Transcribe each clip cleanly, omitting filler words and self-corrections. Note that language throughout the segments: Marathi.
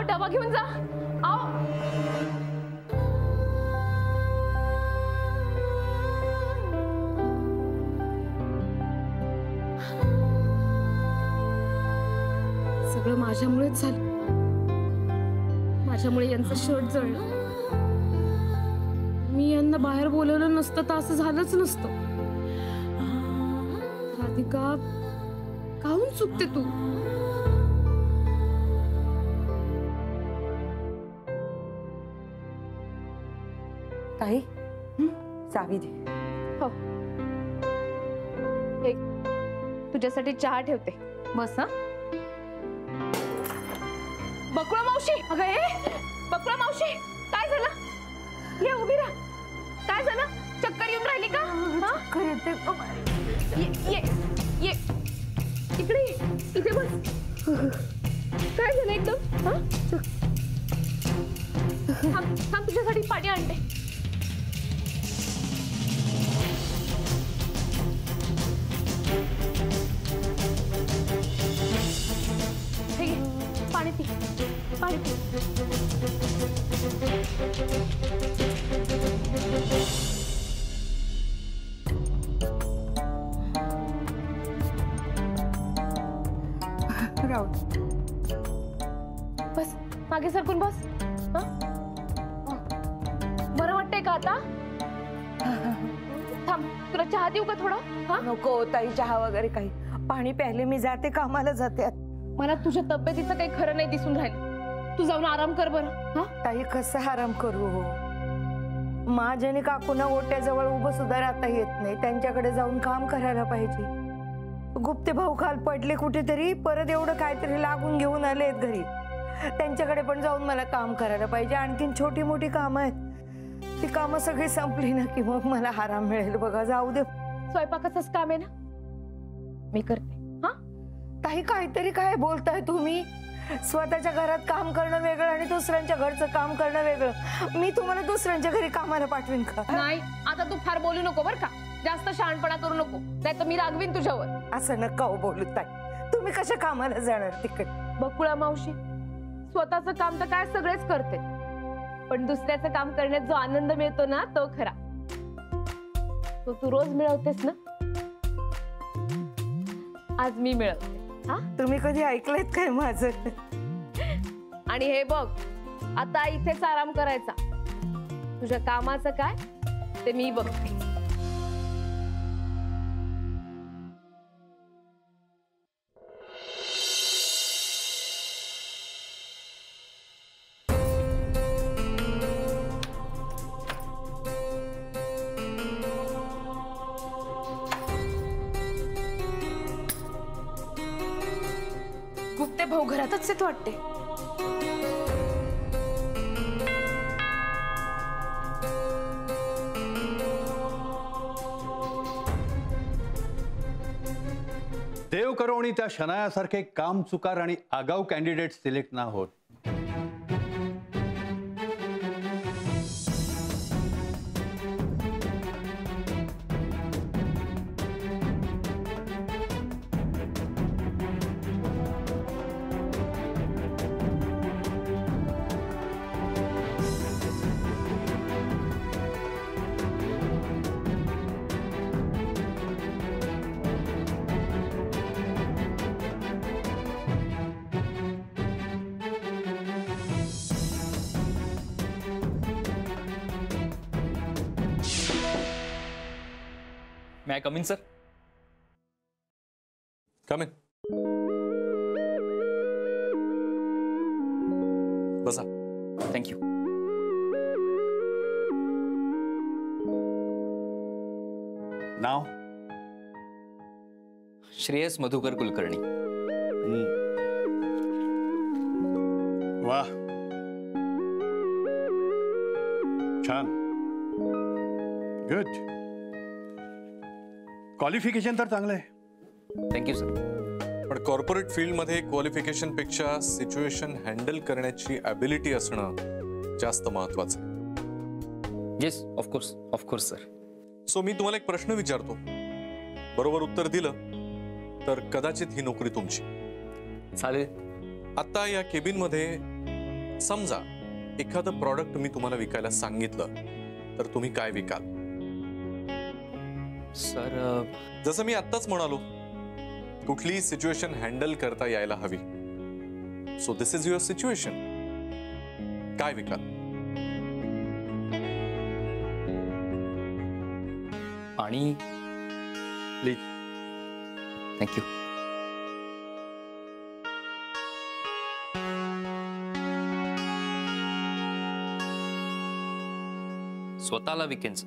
आओ डबा घेऊन जा आओ. सगळं माझ्यामुळेच झालं. माझ्यामुळे यांचं शर्ट जळलं. मी यांना बाहेर बोलवलं नसतं तर असं झालंच नसतं. राधिका काहून चुकते तू. ताई चावी दे. हो एक तुझ्यासाठी चहा ठेवते. बस हा बकुळा मावशी. अगं ए बकुळा मावशी काय झालं. ये उभी राहा. काय झालं चक्कर येऊन राहिली का. चक्कर येते. ये ये इकडे इकडे बस. काय झालं एकदम. हा थांब थांब तुझ्यासाठी पाणी आणते. पाणी पी पाणी पी. राहू बस मागे सरकून बस. हा बरं वाटतंय का आता. थांब तुला चहा देऊ का थोडा. हा नको ताई चहा वगैरे काही पाणी प्यायले मी जाते कामाला जाते. मला तुझ्या तब्येतीचं काही खरं नाही दिसून राहिलं. तू जाऊन आराम कर बरं. हा ताई कसं आराम करू. माझ्याने काकूना ओट्याजवळ उभं सुद्धा राहता येत नाही. त्यांच्याकडे जाऊन काम करायला पाहिजे. गुप्ते भाऊ काल पडले कुठेतरी परत एवढं काहीतरी लागून घेऊन आलेत घरी. त्यांच्याकडे पण जाऊन मला काम करायला पाहिजे. आणखीन छोटी मोठी कामं आहेत. ती कामं सगळी संपली ना की मग मला आराम मिळेल. बघा जाऊ दे. स्वयंपाकाचंच काम आहे ना मी करते. ताई काहीतरी काय बोलताय तुम्ही. स्वतःच्या घरात काम करणं वेगळं आणि दुसऱ्यांच्या घरचं काम करणं वेगळं. मी तुम्हाला दुसऱ्यांच्या घरी कामाला पाठवीन का. नाही आता तू फार बोलू नको बरं का. जास्त शहाणपणा करू नको नाहीतर मी रागवीन तुझ्यावर. असं नका बोलू ताई. तुम्ही कशा कामाला जाणार तिकडे. बकुळा मावशी स्वतःचं काम तर काय सगळेच करते पण दुसऱ्याचं काम करण्यात जो आनंद मिळतो ना तो खरा. तो तू रोज मिळवतेस ना आज मी मिळवते. तुम्ही कधी ऐकलंय काय माझं. आणि हे बघ आता इथेच आराम करायचा. तुझ्या कामाचं काय ते मी बघते. भाऊ घरातच येतो वाटते. देव करोणी त्या शनायासारखे काम चुकार आणि आगाऊ कॅन्डिडेट सिलेक्ट ना होत. May I come in, sir? Come in. Basa. Thank you. Now? Shreyas Madhukar Kulkarni. Wow. Chan. Good. Qualification तर चांगलं आहे. Thank you sir. पण कॉर्पोरेट फील्डमध्ये क्वालिफिकेशनपेक्षा सिच्युएशन हँडल करण्याची ॲबिलिटी असणं जास्त महत्त्वाचं आहे. Yes of course of course sir. So मी तुम्हाला एक प्रश्न विचारतो बरोबर उत्तर दिलं तर कदाचित ही नोकरी तुमची. चालेल. आत्ता या केबिनमध्ये समजा एखादं प्रॉडक्ट मी तुम्हाला विकायला सांगितलं तर तुम्ही काय विकाल? सर जसं मी आत्ताच म्हणालो, कुठली सिच्युएशन हँडल करता यायला हवी. So this is your situation, काय विकाल? पाणी. प्लीज. थँक्यू. स्वतःला विकेन sir.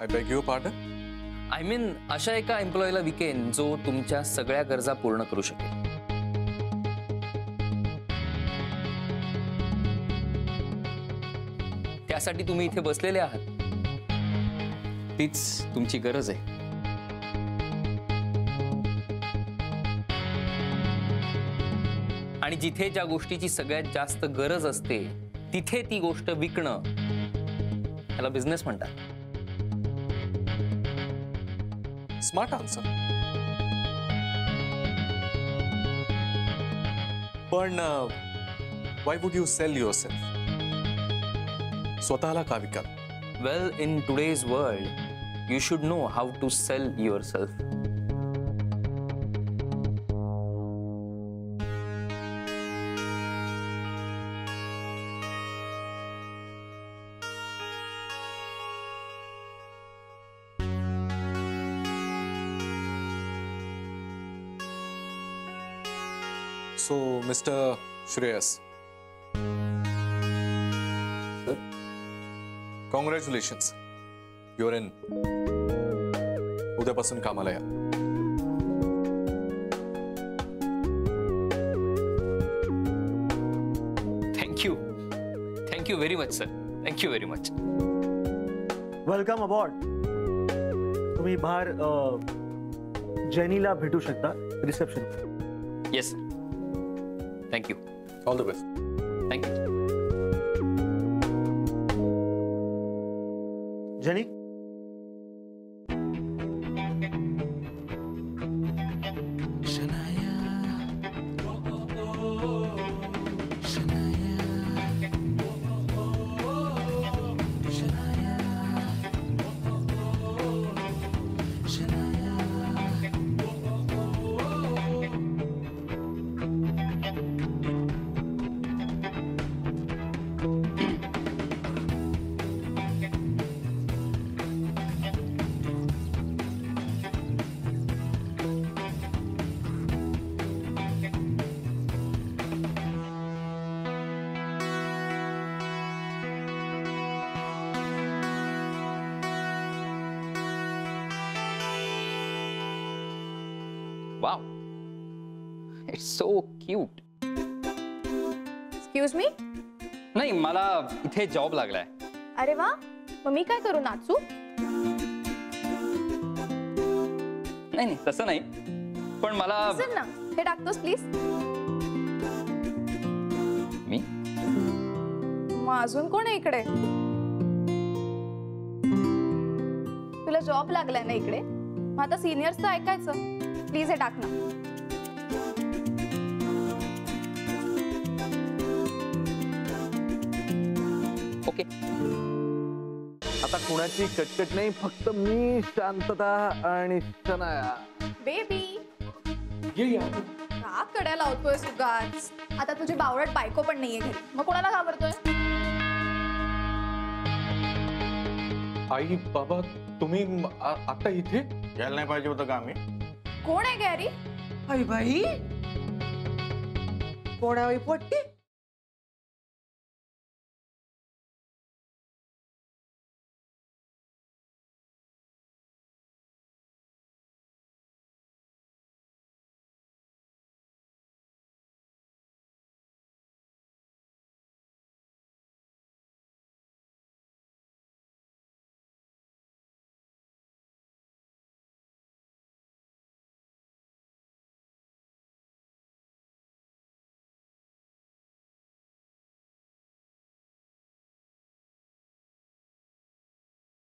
I beg your pardon. I mean, अशा एका एम्प्लॉईला विकेन जो तुमच्या सगळ्या गरजा पूर्ण करू शकेल. त्यासाठी तुम्ही इथे बसलेले आहात, तीच तुमची गरज आहे. आणि जिथे ज्या गोष्टीची सगळ्यात जास्त गरज असते तिथे ती गोष्ट विकणं, त्याला बिझनेस म्हणतात. Smart answer. पण why would you sell yourself? स्वतःला का विकाल? Well, in today's world you should know how to sell yourself. So, Mr. Shreyas, sir, congratulations. You're in. उद्यापासून कामाला या. Thank you. Thank you very much, sir. Thank you very much. Welcome aboard. तुम्ही बाहेर जेनीला भेटू शकता reception. Yes, sir. Thank you. All the best. Thank you. Jenny? Shanaya. Shanaya. Shanaya. Wow, it's so cute. Excuse me? नहीं, मला इथे जॉब लागलाय. अरे वाह, मम्मी काय करू, नाचू? नहीं नहीं, तसं नाही, पण मला तसं ना. हे टाकतोस प्लीज. मी? मग अजून कोण आहे इकडे? तुला जॉब लागलाय ना इकडे, मग आता सिनियर्सचं ऐकायचं. प्लीज हे टाक ना. ओके. आता कोणाची कटकट नाही, फक्त मी, शांतता आणि शनाया. बेबी ये या. का कड्या लावतोय सुगाच? आता तुझी बावळट बायको पण नाहीये घरी, मग कोणाला घाबरतोय? आई बाबा, तुम्ही आता इथे यायला नाही पाहिजे होतं का? आम्ही कोण आहे गॅरी? आई बाई, कोण आहे पोट्टी?